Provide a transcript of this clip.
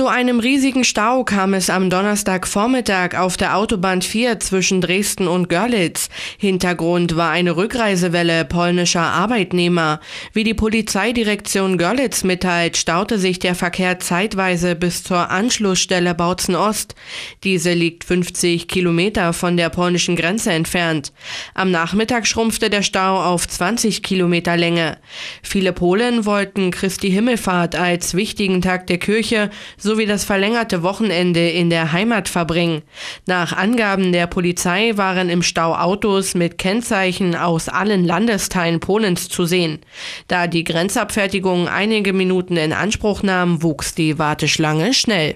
Zu einem riesigen Stau kam es am Donnerstagvormittag auf der Autobahn 4 zwischen Dresden und Görlitz. Hintergrund war eine Rückreisewelle polnischer Arbeitnehmer. Wie die Polizeidirektion Görlitz mitteilt, staute sich der Verkehr zeitweise bis zur Anschlussstelle Bautzen-Ost. Diese liegt 50 Kilometer von der polnischen Grenze entfernt. Am Nachmittag schrumpfte der Stau auf 20 Kilometer Länge. Viele Polen wollten Christi Himmelfahrt als wichtigen Tag der Kirche sowie das verlängerte Wochenende in der Heimat verbringen. Nach Angaben der Polizei waren im Stau Autos mit Kennzeichen aus allen Landesteilen Polens zu sehen. Da die Grenzabfertigung einige Minuten in Anspruch nahm, wuchs die Warteschlange schnell.